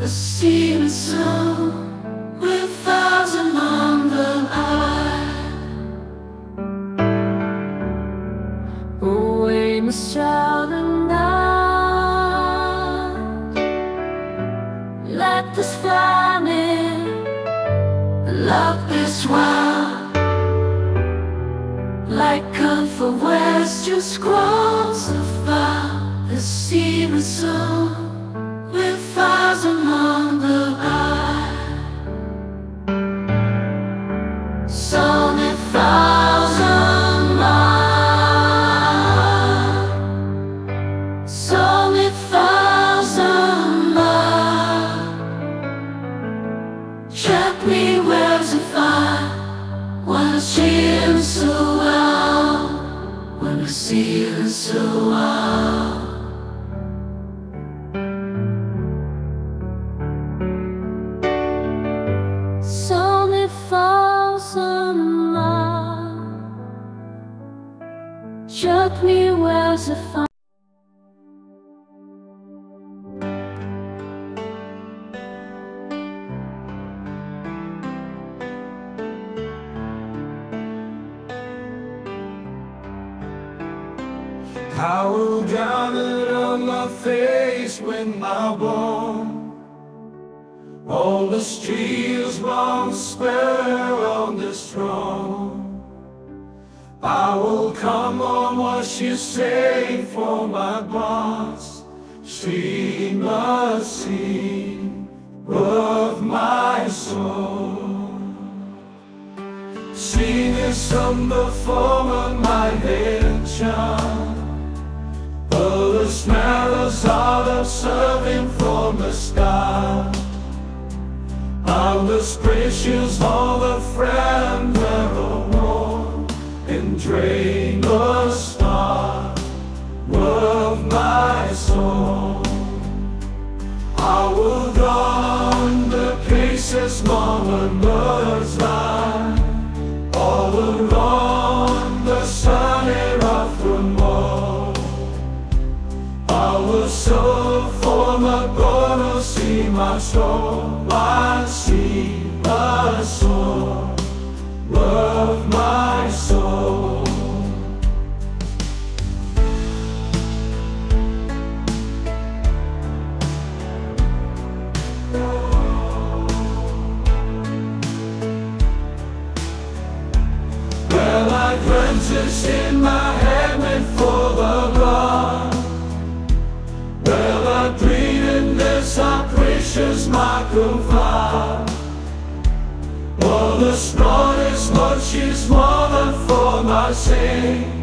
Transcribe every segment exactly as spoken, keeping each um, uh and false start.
The seeming snow with thousand on the eye. Away my child and I. Let this fly me. Love is wild. Like comfort west just scrolls of fire. The seeming snow. Fires among the eye. Sun it falls among. Sun it falls among. Check me where's the fire. When the ceiling's so out. When the ceiling's so out. Shut me where's the fire. I will drown it on my face when I walk. All the streets won't spare on this throne. I will come on what you say for my bonds. She must see of my soul. Sing a song before of my intention. But the smell is all observing from the sky. I'm this precious all the friend thereof. And drain the star of my soul. I will run the places one loves life. All along the sunny rough remote. I will so for my God to see my soul. I see my soul. Love my soul. Well, I branches in my head meant for the blood. Well, I dream in this, I precious my confide. All the snort is much is more than for my sin.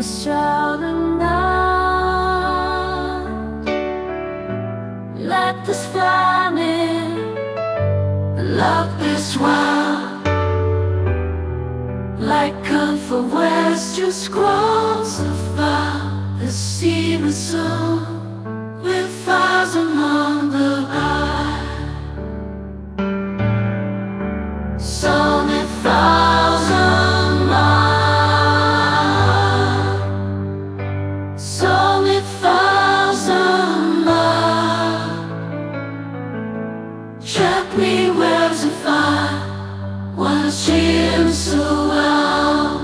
the sound of night. Let this flame in, love this wild, like comfort west just grows the fire. The sea was so with fires among the eye. So many thousand. Feeling so wild.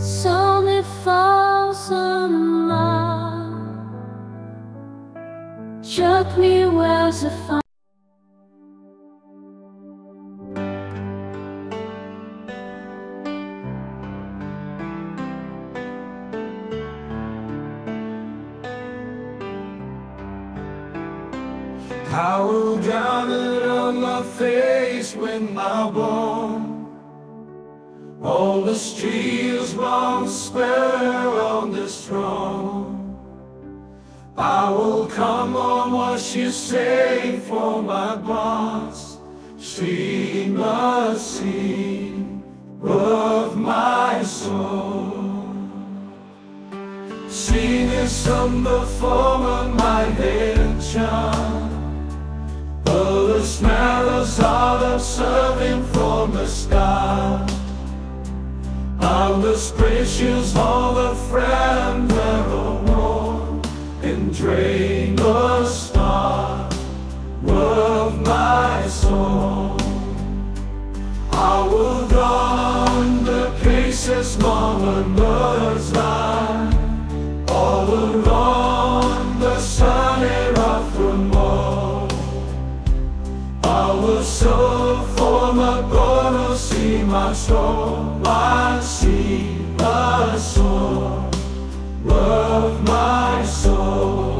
So many thousand miles, shook me where to find. I will drown it on my face with my bone. All the streets won't spare on this throne. I will come on what you say for my bonds. She must see of my soul. Seen in some before my head charm. But the smell is all I'm serving from the sky. I'm this precious all the friend that I want and drain the star of my soul. I will run the pieces long and birds lie all around the sunny rough remote. I will sow for my God, see my soul, I see my soul, love my soul.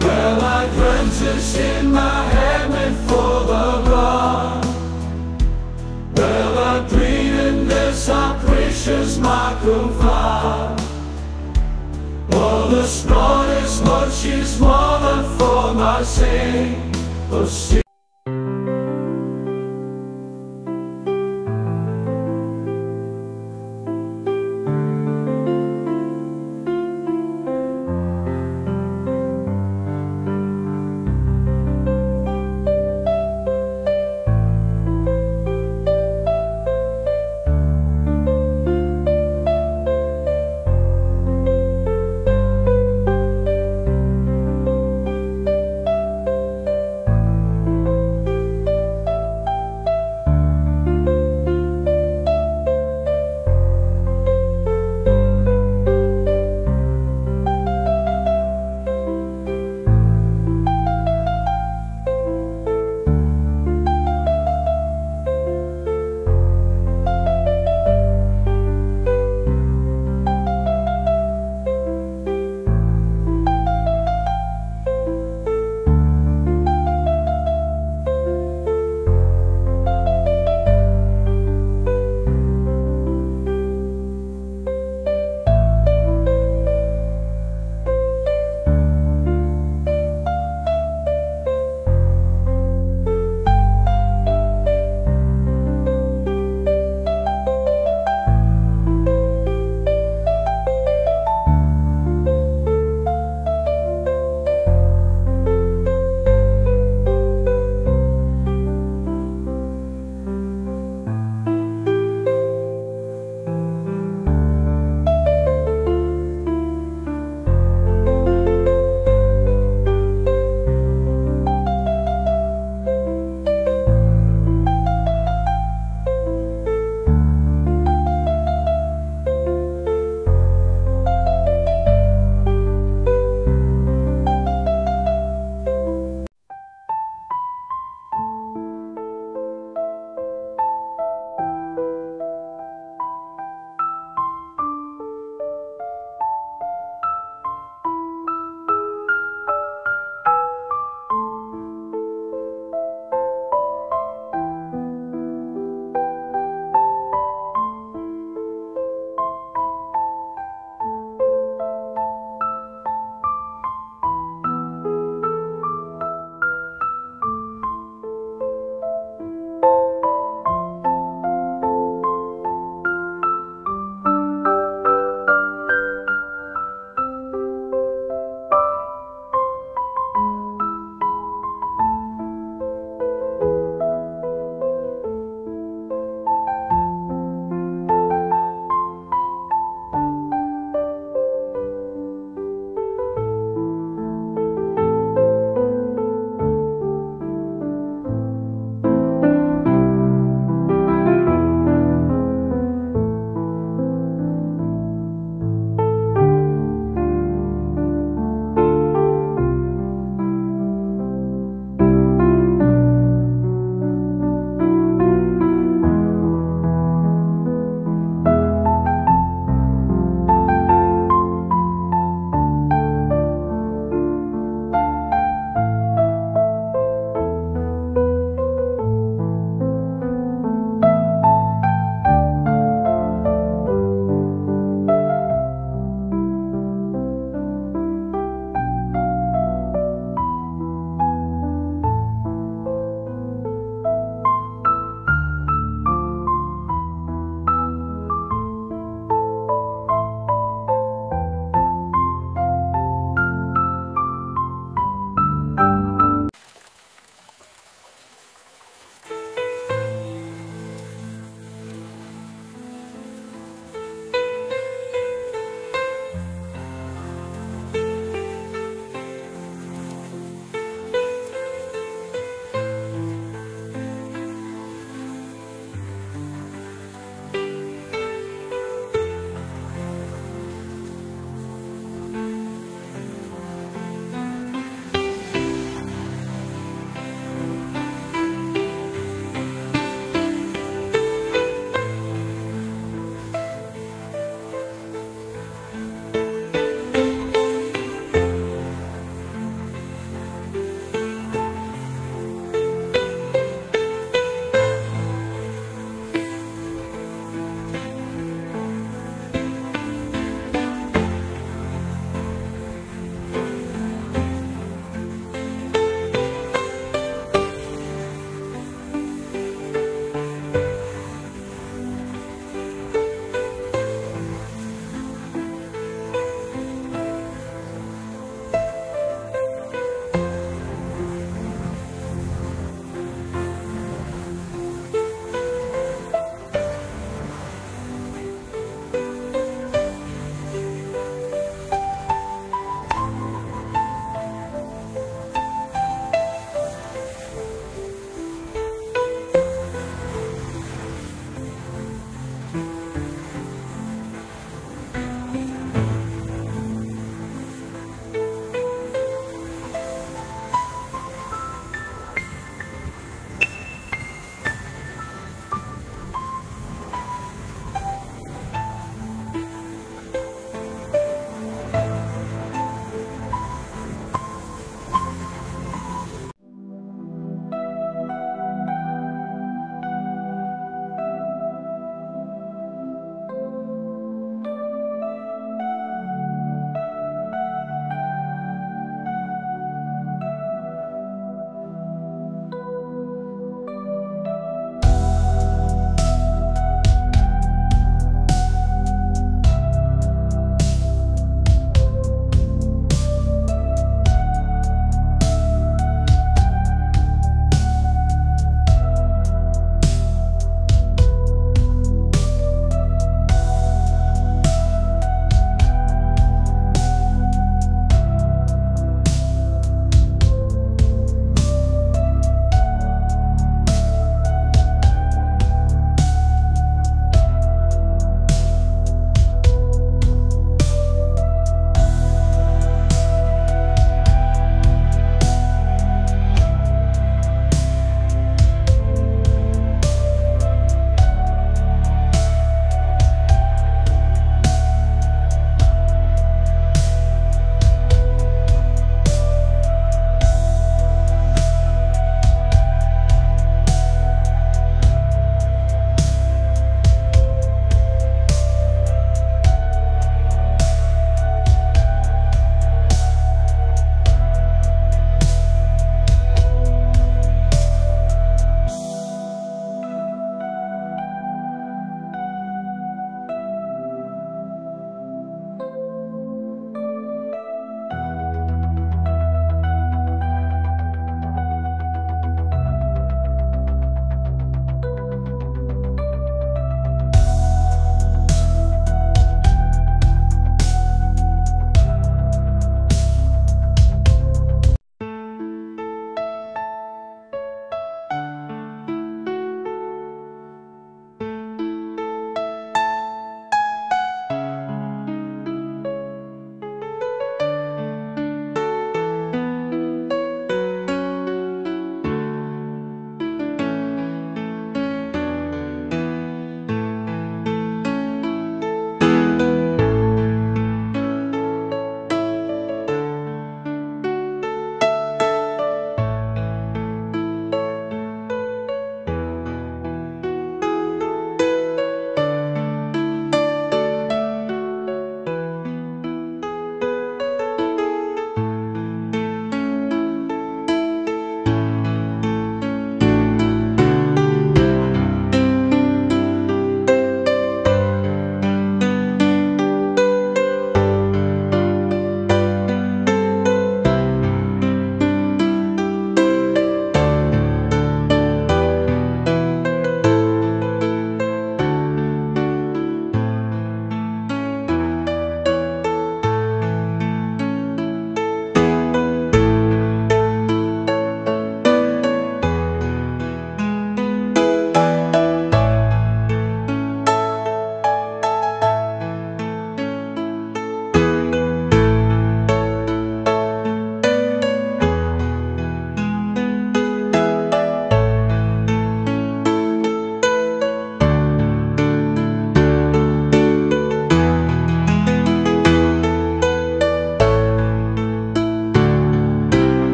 Well, I branches in my head went for the blood. Well, I dream in this, our precious microphone. All the snort is what she's wanted for my sin. Oh, she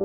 I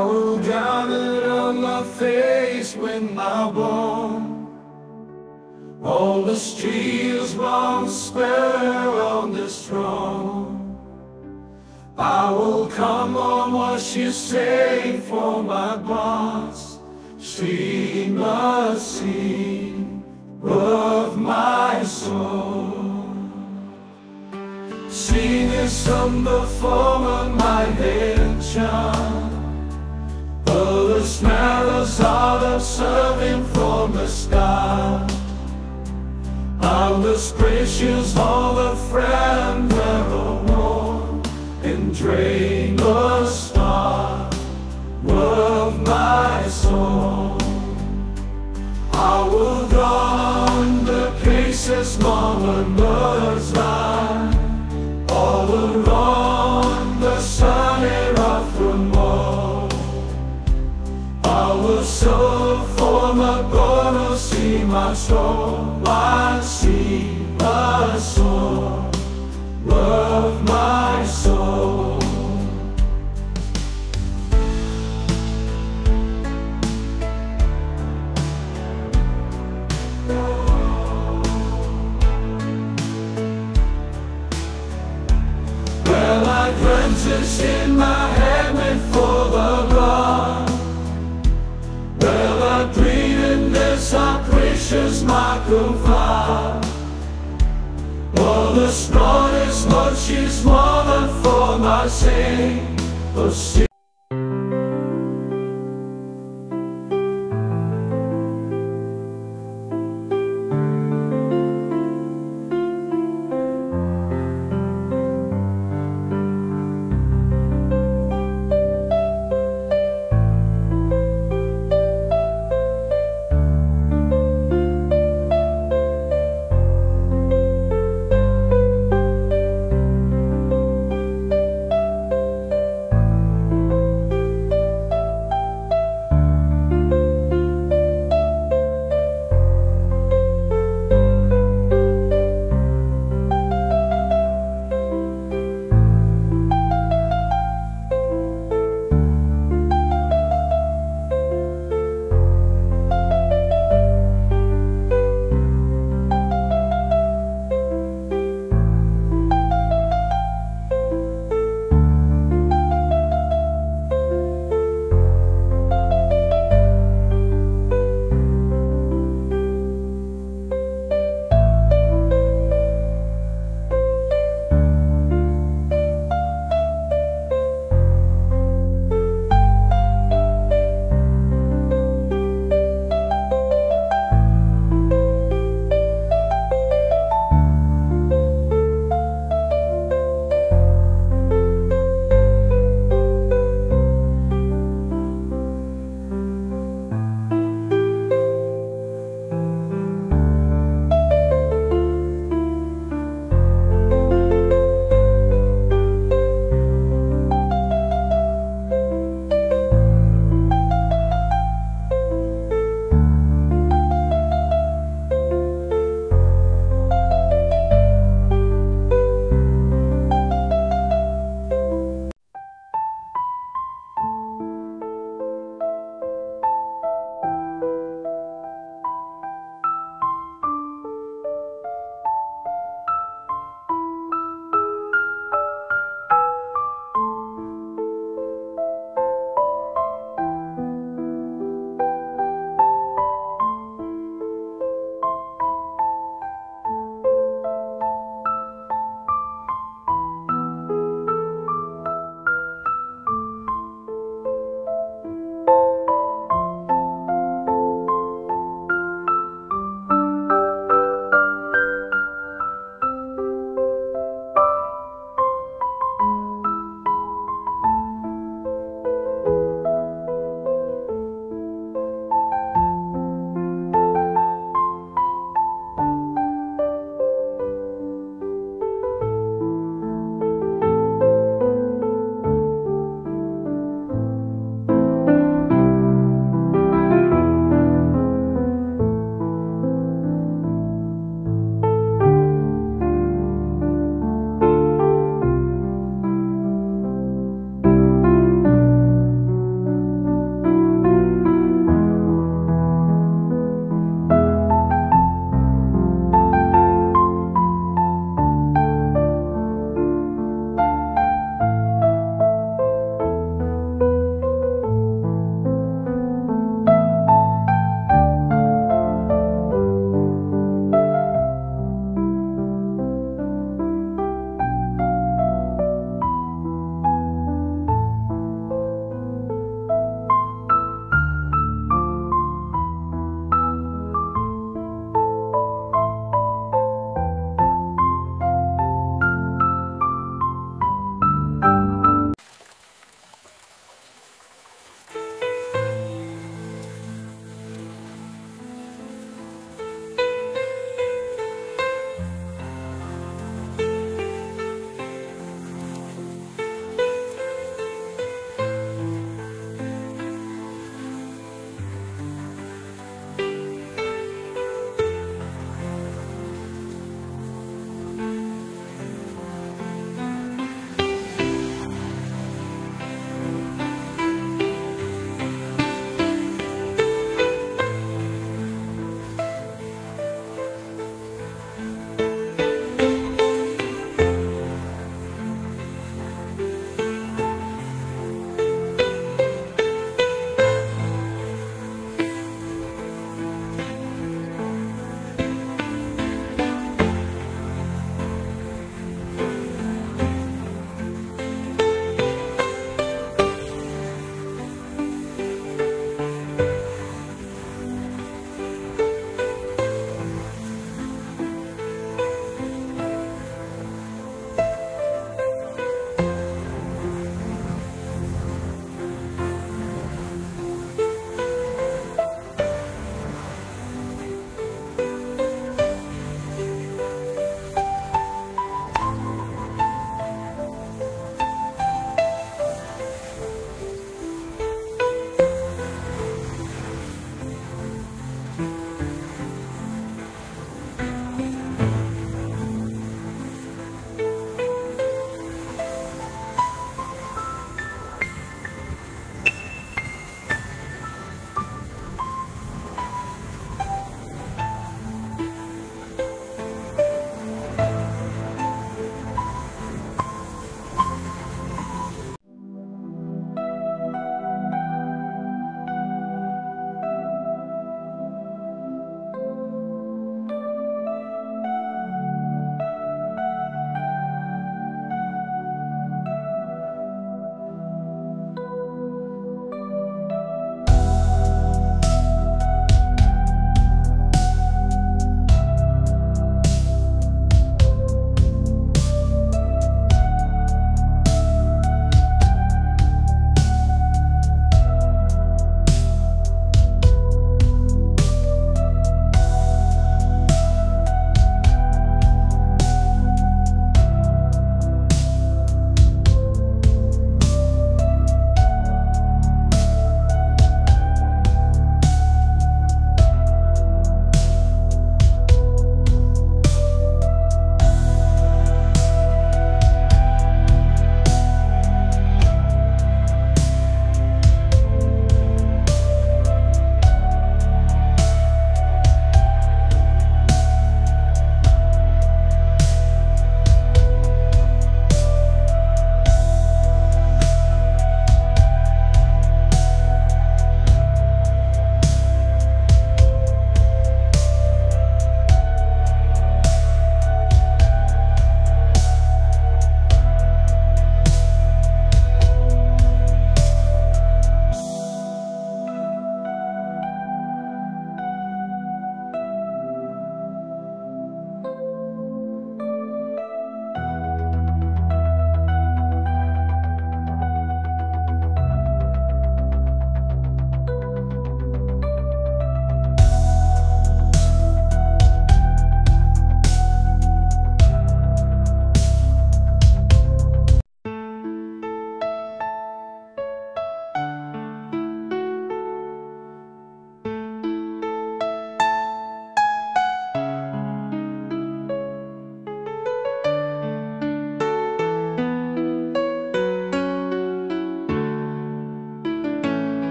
will drown it on my face with my bone. All the streets won't spare on this throne. I will come on what she say for my bonds. She must see of my soul. Sing a song before my head charm. But the smell is all I'm serving from the sky. I'm as gracious all a friend ever worn, and drain the star of my soul. I will run the places one bird's eye, all around the sun and off from all. I will sow for my God, see my soul, I see my soul, love my soul. pictures microfile. All the smartest lunch is more than for my sake.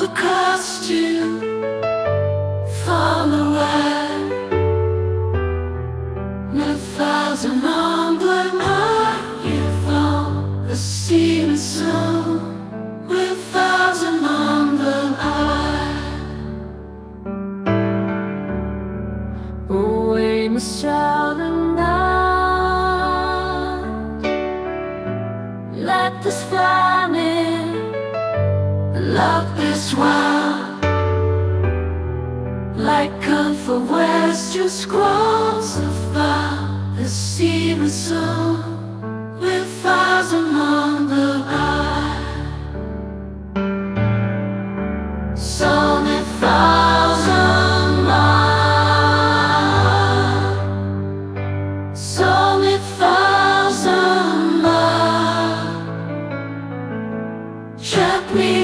the costume, fall away. My thousand on blue heart, you fall the sea so. My thousand on blue eye. Away my child and I. Let this fly me. Love is wild, like comfort west you scrolls of fire. The sea and soul with fires among the eye. So many thousand miles, so many thousand miles. Check me.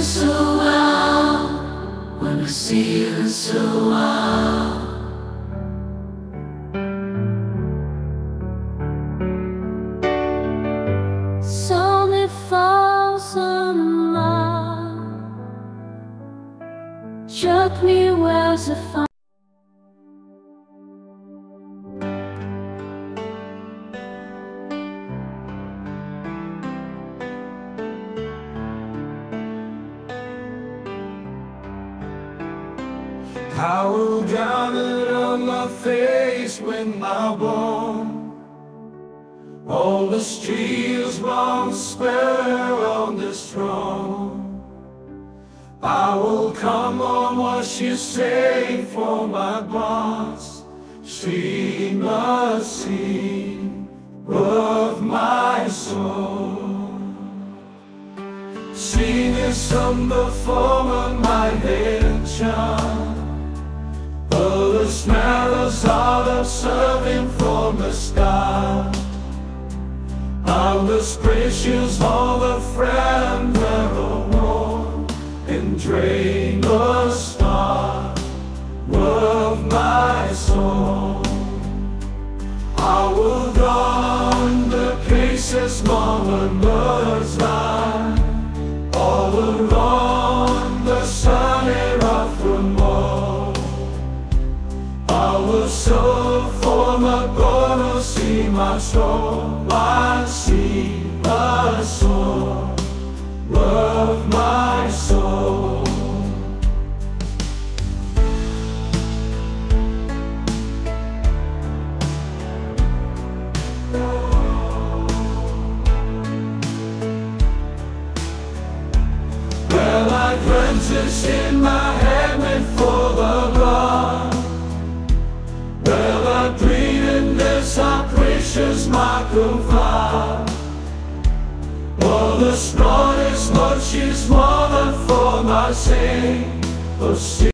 So wild, when I see you so wild. So many thousand miles, shut me where's the fire. I will drown it on my face with my bone. All the streets won't spare on this throne. I will come on what you say for my bonds. She must see worth my soul. Seen in some performer, my hidden charm. But the smell is all observing from the sky. I'm this precious all a friend that will warm and drain the star of my soul. I will don the cases long and birds lie all along the sun and off from all. I will sow for my God, see my soul, I see my soul, love my soul. Well, I branches in my head went for the God. How precious my confide. All the sport is much is more than for my sin. For sin.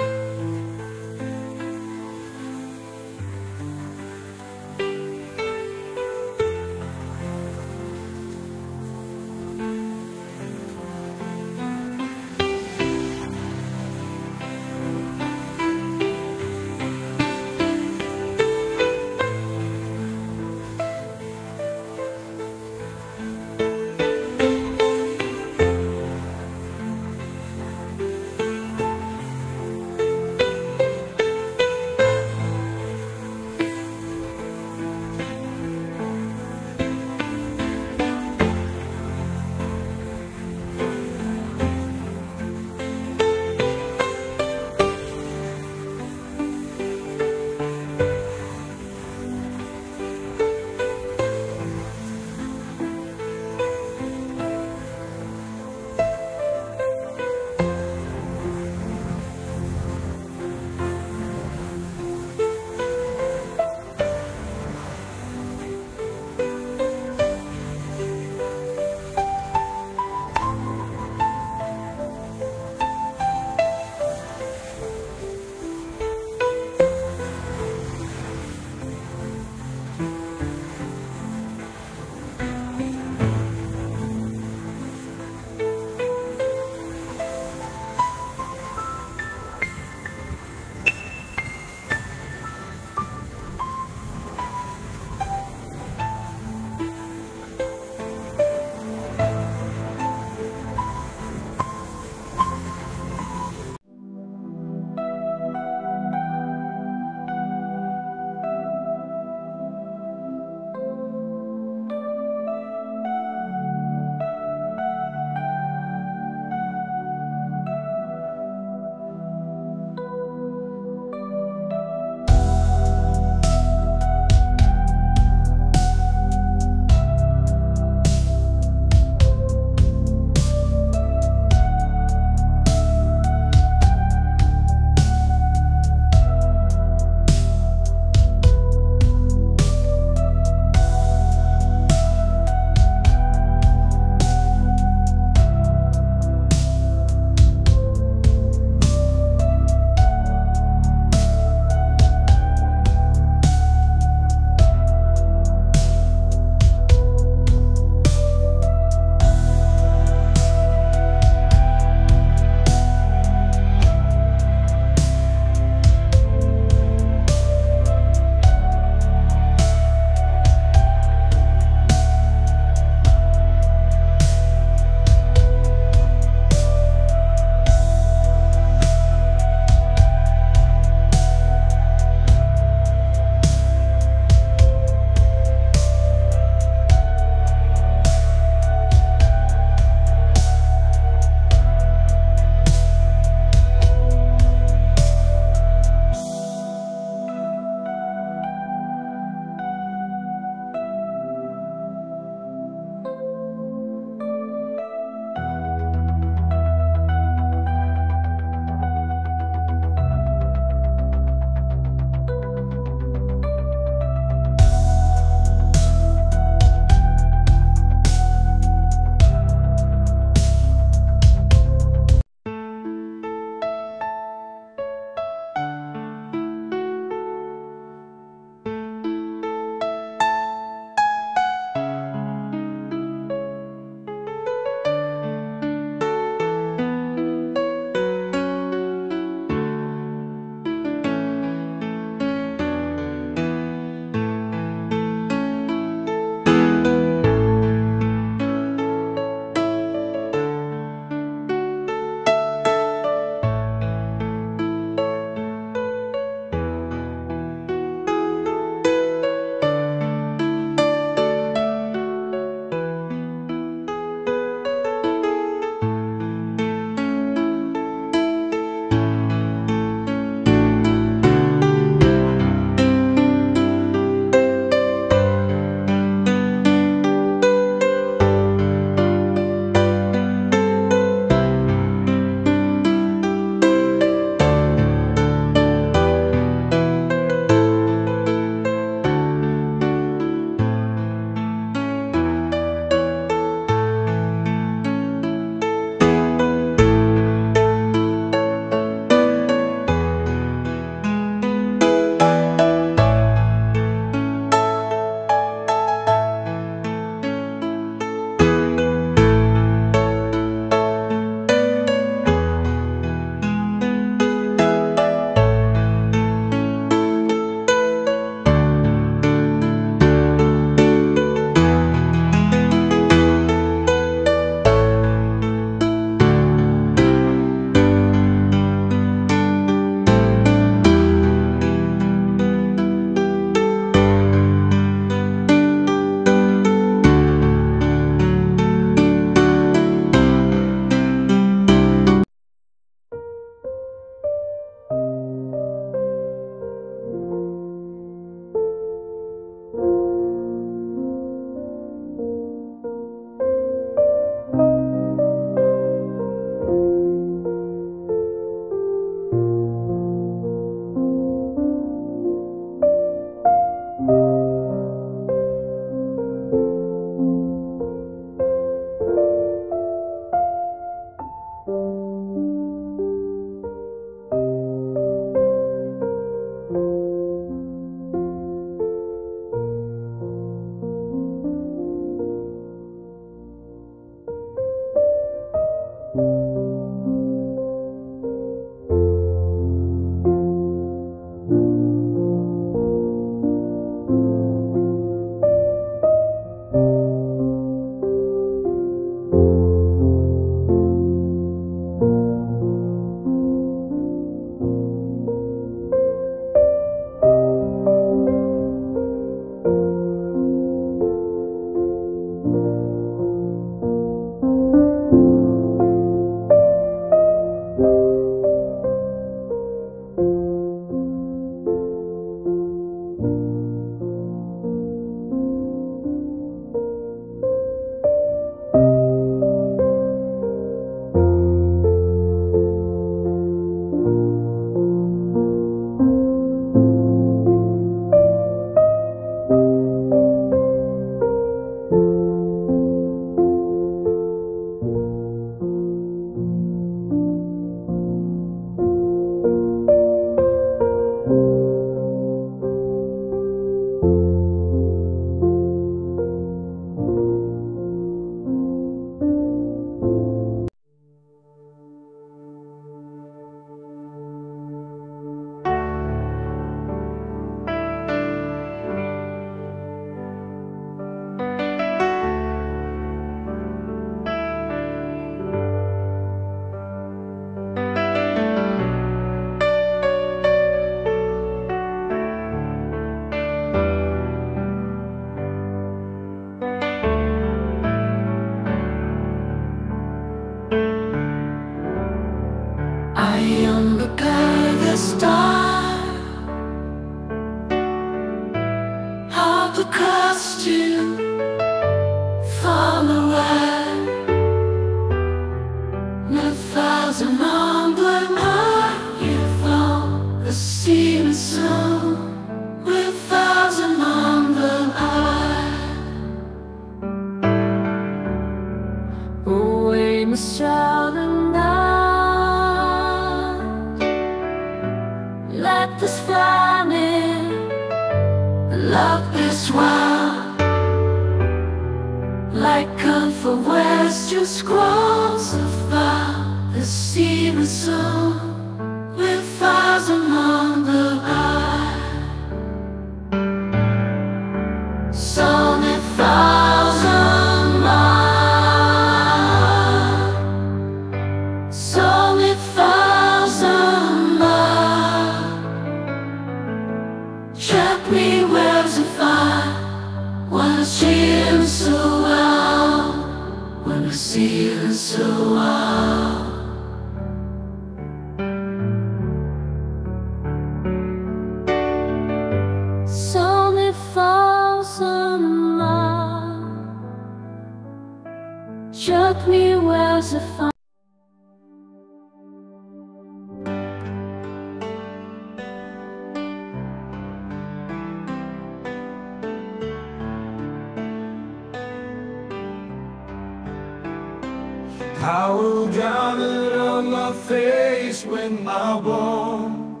I will drown it on my face with my bone.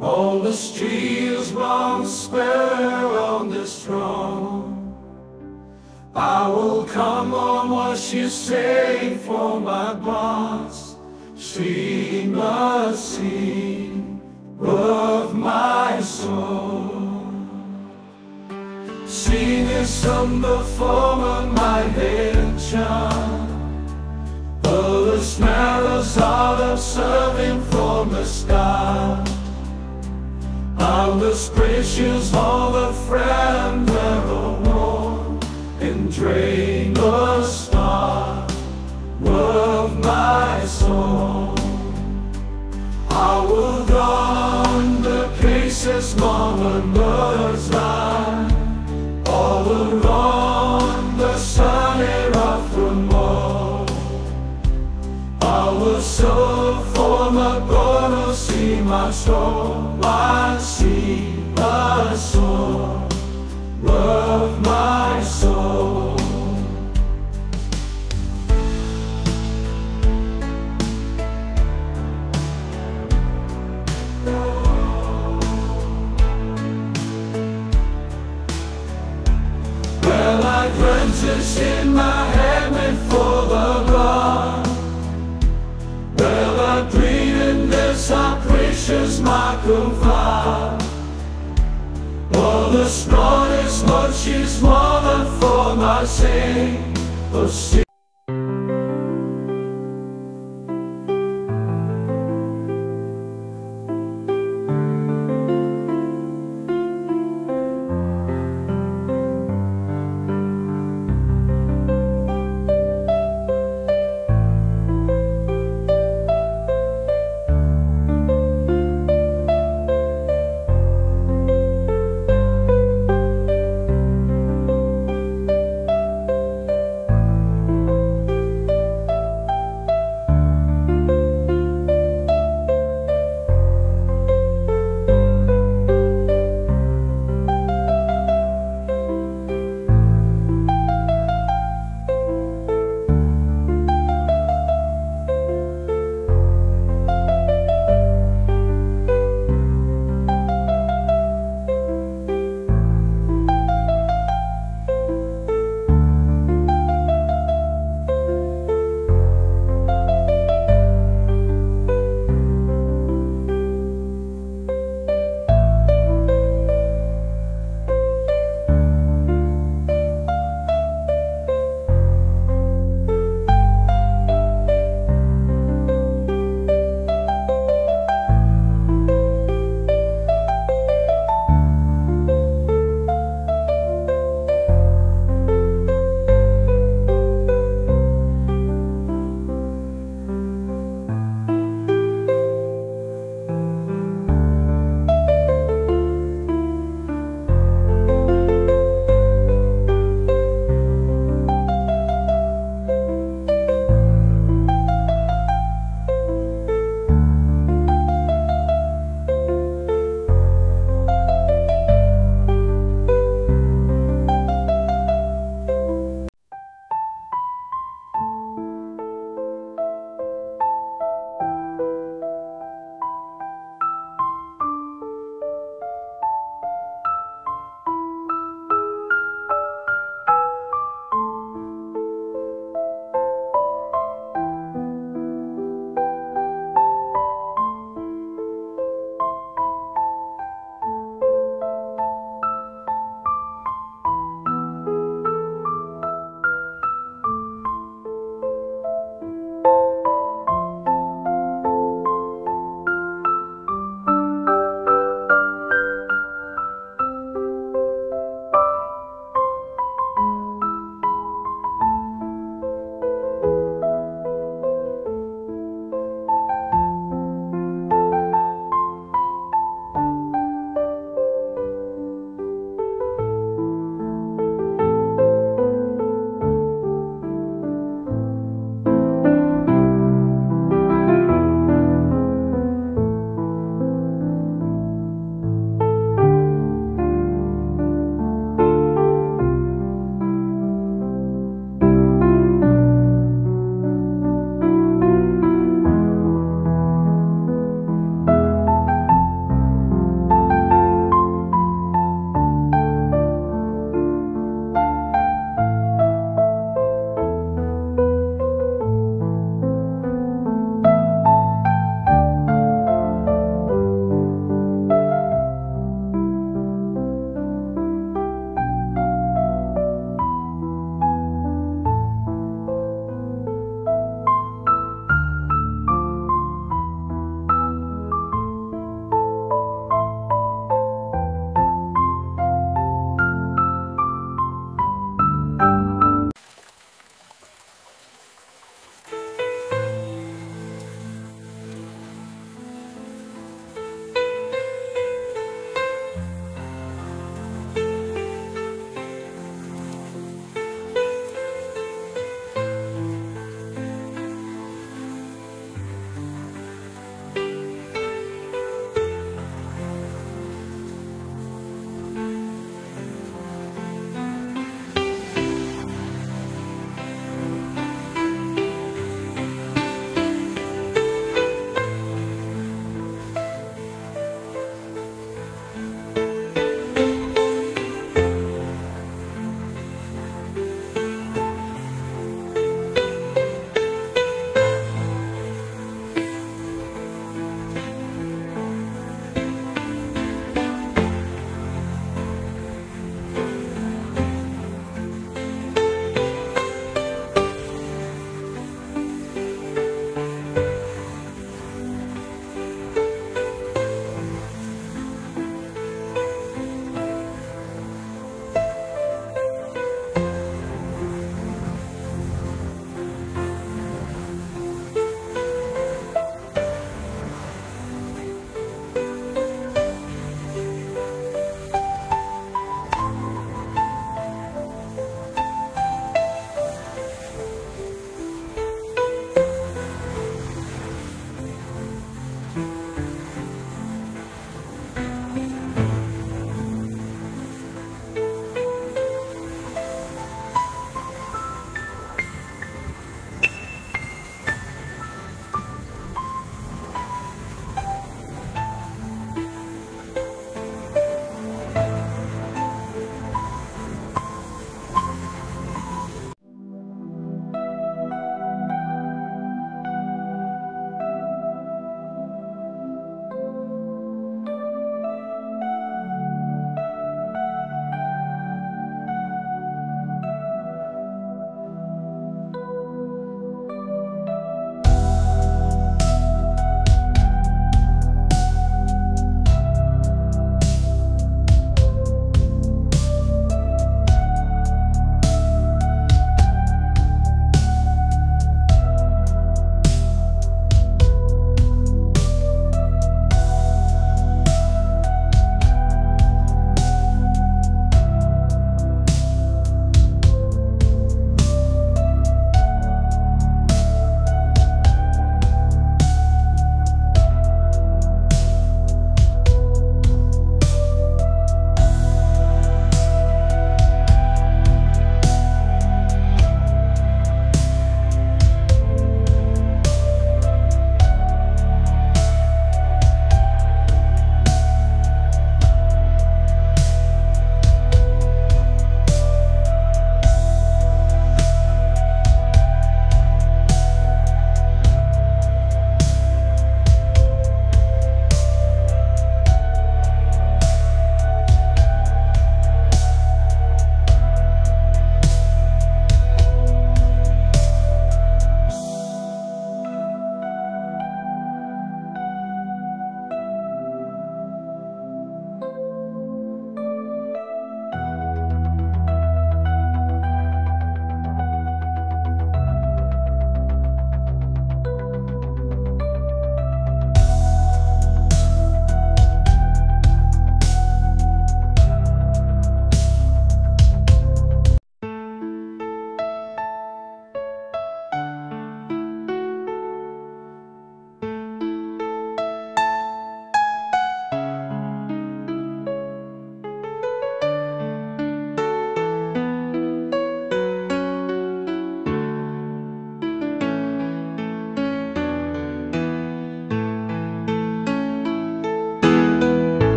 All the streets won't square on this throne. I will come on what you say, for my boss she must see of my soul. Sing a song before my head charm. Oh, the smell of salt I'm serving from the sky. I'm as precious all the friend that I want, and drain the star of my soul. I will run the places morning birds lie. All around the sun and off from all. I will sow for my God, see my soul, I see my soul, love my soul. Well, I branches in my head meant for the God. Well, I dream in this, how precious my confide. All the snow is what she's wanted for my sin. For sin.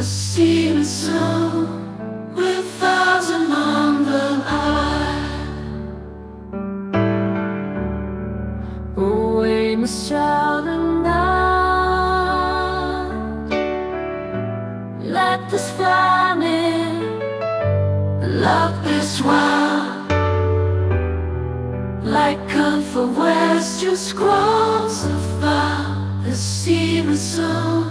The sea and snow with thousand on the line. Away my child and I. Let this flame in. Love is wild. Like comfort west just grows afar. The sea and snow.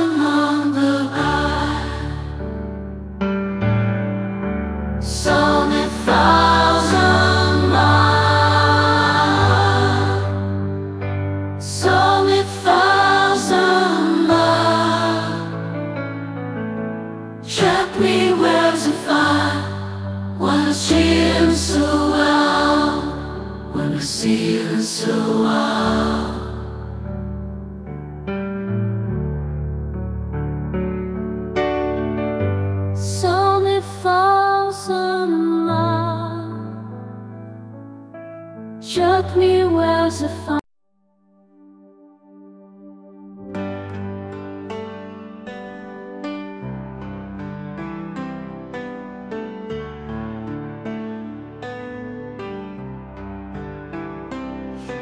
Among the eye, so many thousand miles, so many thousand miles. Check me where's the fire when I see him so wild, when I see him so wild. Shut me where's the fire.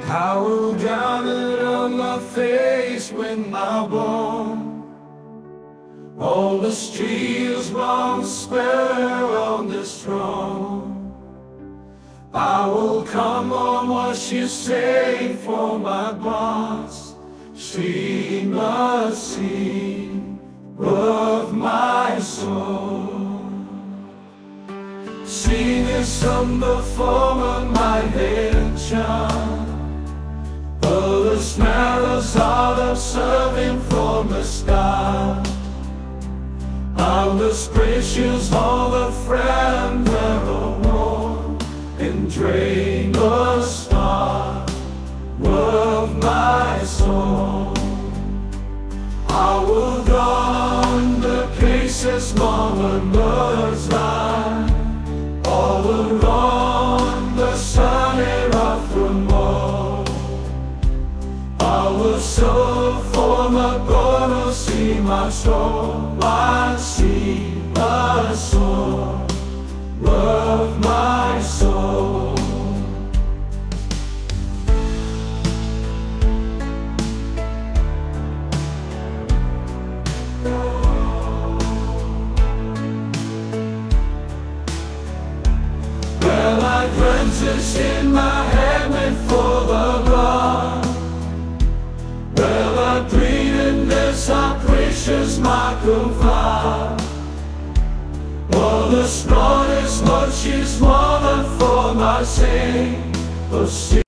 I will drown it on my face with my bone. All the streets won't spare on this throne. I will come on what you say for my bonds. She must see of my soul. She is some form of my nature. But the smell is hard of serving from the sky. I'm as precious all the friend that and drain the star of my soul. I will don the places monarchs lie. All around the sun and off from all. I will so for my God to see my soul. I see my soul. Love my soul. Well, I branches in my head meant for the blood. Well, I dream in this, I precious my confide. All the snow is what she's wanted for my sin. But she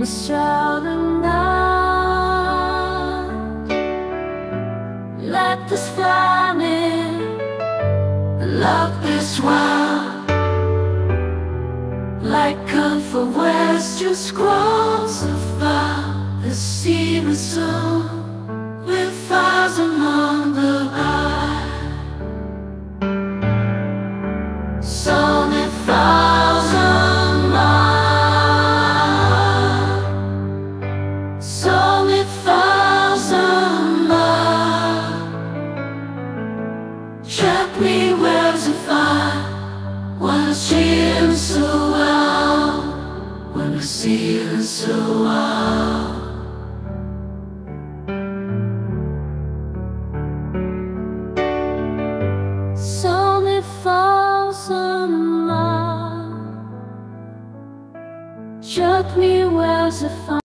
in the silent night. Let this fly me, love is wild. Like comfort west you scrolls of fire. The sea resound with fires among the eye. So many thousand miles. So many thousand miles. Check me waves of fire. Wanna see them so wild. Wanna see them so wild. Shook me where's the fun.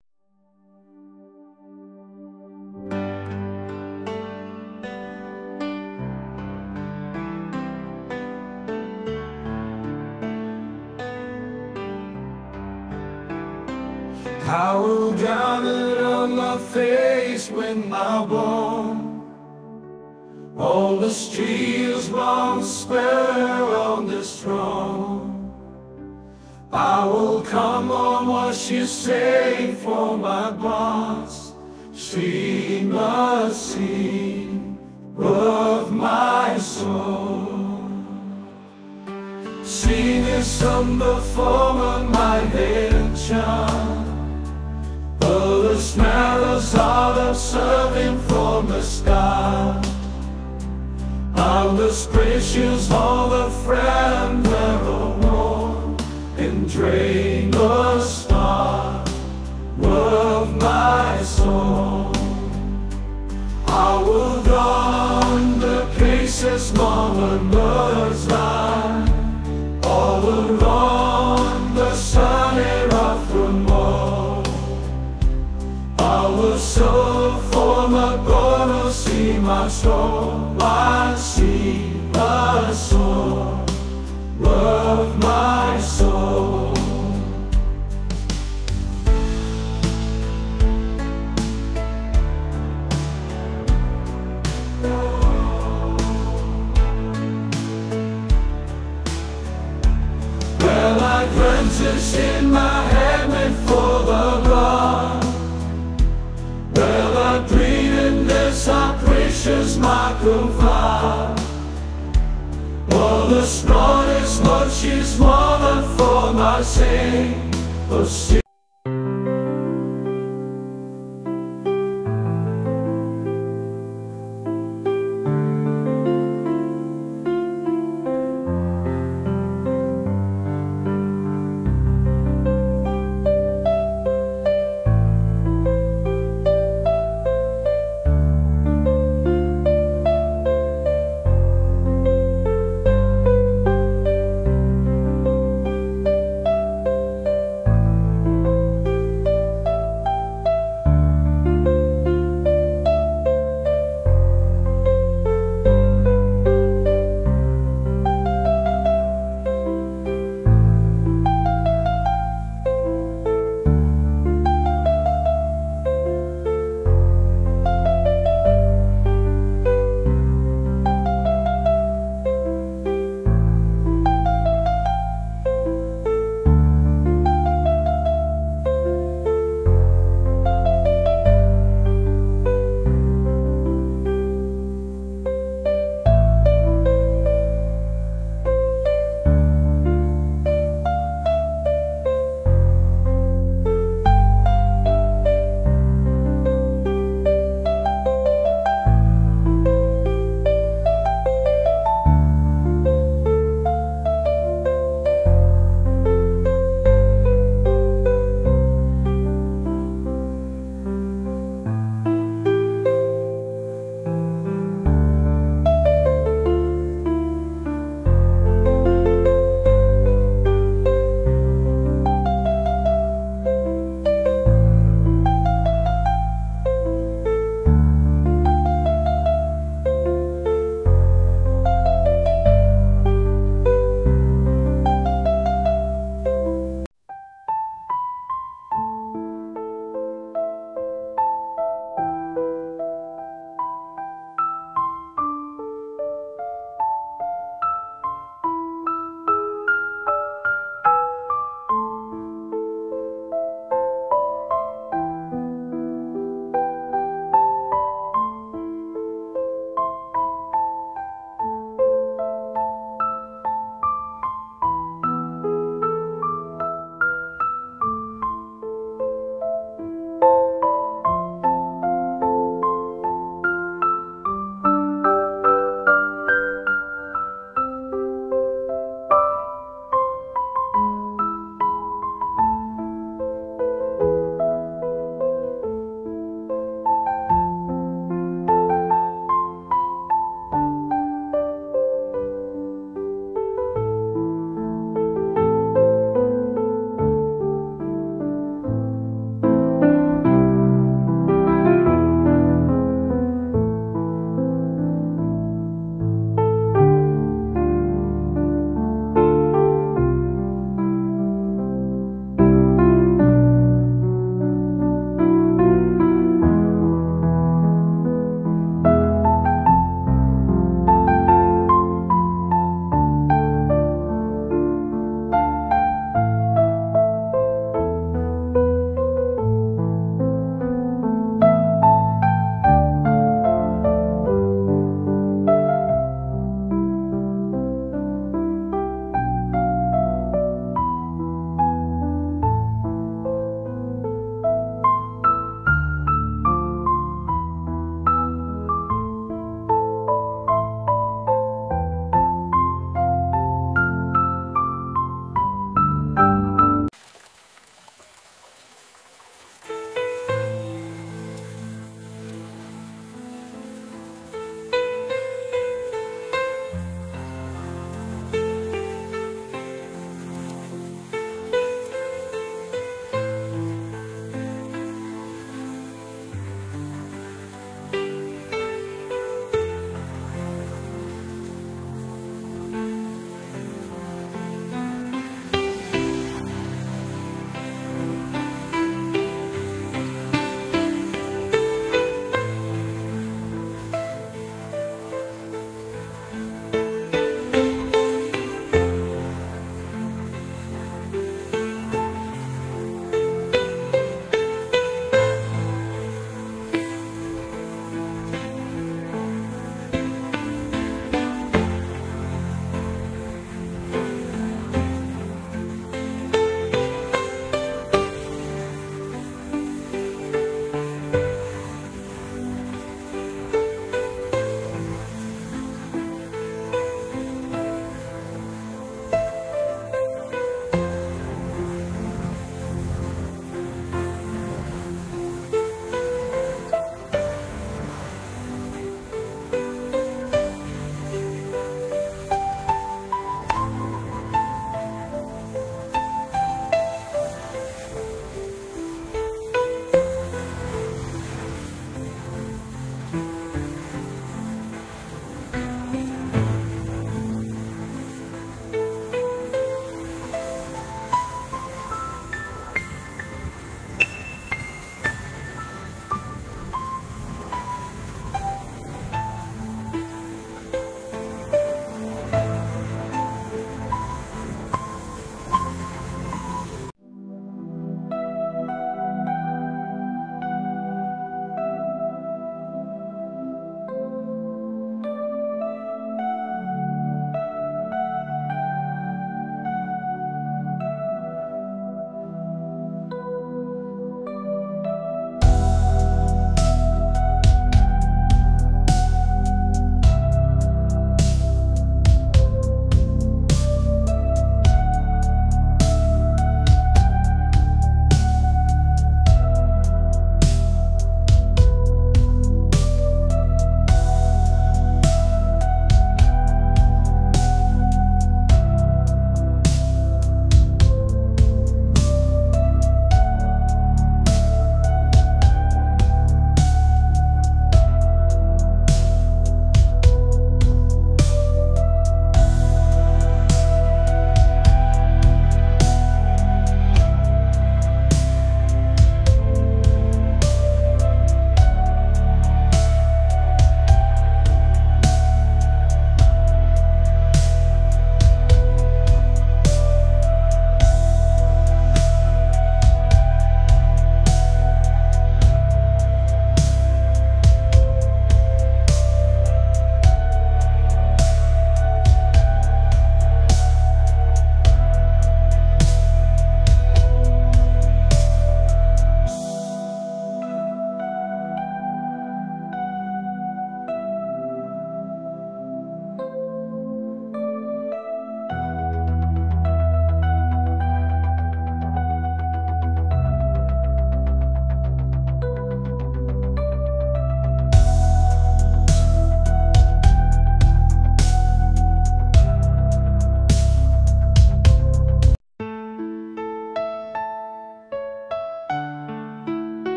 I will drown it on my face with my bone. All the streets won't spare on this throne. I will come on what you say for my bonds. She must see of my soul. She is some before my vision. But the smell is hard of serving from the sky. I'm this precious all the friend thereof. Drain the star of my soul. I will don the places morning birds lie. All along the sunny rough remote. I will so for my God to see my soul. I see my soul of my soul. Well, I branches in my head meant for the blood. Well, I dream in this, our precious my confide. All the snort is much is more than for my sin.